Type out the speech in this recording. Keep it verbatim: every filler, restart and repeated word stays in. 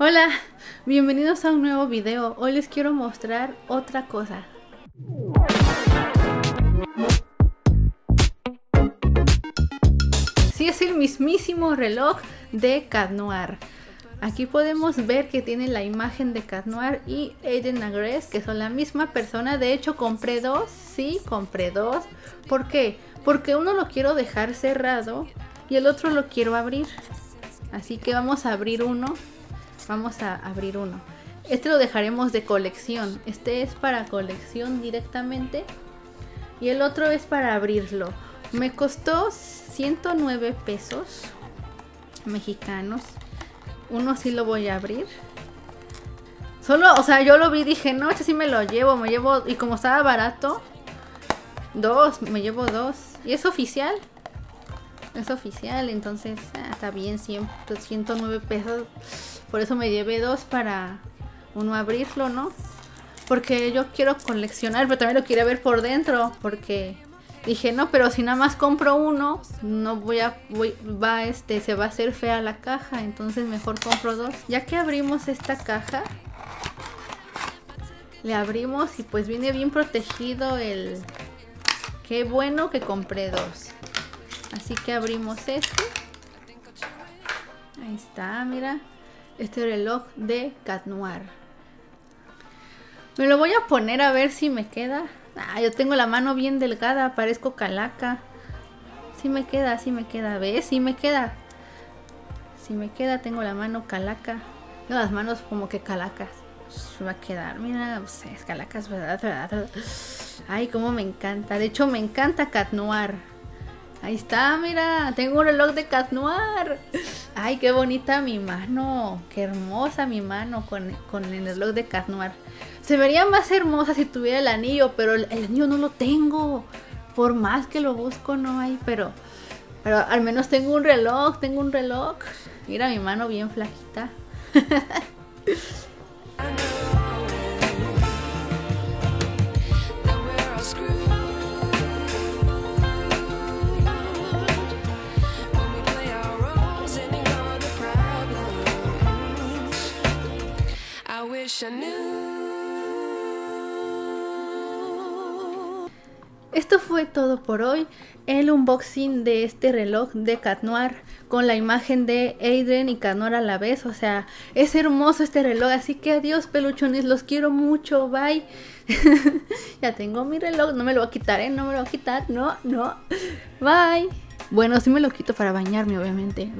Hola, bienvenidos a un nuevo video. Hoy les quiero mostrar otra cosa. Sí, es el mismísimo reloj de Cat Noir. Aquí podemos ver que tiene la imagen de Cat Noir y Adrien Agreste, que son la misma persona. De hecho, compré dos. Sí, compré dos. ¿Por qué? Porque uno lo quiero dejar cerrado y el otro lo quiero abrir. Así que vamos a abrir uno. Vamos a abrir uno. Este lo dejaremos de colección. Este es para colección directamente. Y el otro es para abrirlo. Me costó ciento nueve pesos mexicanos. Uno sí lo voy a abrir. Solo, o sea, yo lo vi y dije, no, este sí me lo llevo, me llevo. Y como estaba barato, dos, me llevo dos. Y es oficial. Es oficial, entonces ah, está bien, ciento nueve pesos. Por eso me llevé dos para uno abrirlo, ¿no? Porque yo quiero coleccionar, pero también lo quería ver por dentro. Porque dije, no, pero si nada más compro uno, no voy a. Voy, va este, se va a hacer fea la caja. Entonces mejor compro dos. Ya que abrimos esta caja, le abrimos y pues viene bien protegido el. Qué bueno que compré dos. Así que abrimos este. Ahí está, mira. Este reloj de Cat Noir. Me lo voy a poner a ver si me queda. Ah, yo tengo la mano bien delgada, parezco calaca. Sí me queda, sí me queda. ¿Ves? Sí me queda. Sí me queda, tengo la mano calaca. Tengo las manos como que calacas. Pues va a quedar, mira, pues es calacas, ¿verdad? ¿verdad? Ay, cómo me encanta. De hecho, me encanta Cat Noir. Ahí está, mira, tengo un reloj de Cat Noir. Ay, qué bonita mi mano, qué hermosa mi mano con, con el reloj de Cat Noir. Se vería más hermosa si tuviera el anillo, pero el, el anillo no lo tengo. Por más que lo busco, no hay, pero, pero al menos tengo un reloj, tengo un reloj. Mira mi mano bien flaquita. Esto fue todo por hoy, el unboxing de este reloj de Cat Noir con la imagen de Adrien y Cat Noir a la vez. O sea, es hermoso este reloj, así que adiós peluchones, los quiero mucho, bye. Ya tengo mi reloj, no me lo voy a quitar, ¿eh? No me lo voy a quitar, no, no, bye. Bueno, sí me lo quito para bañarme, obviamente.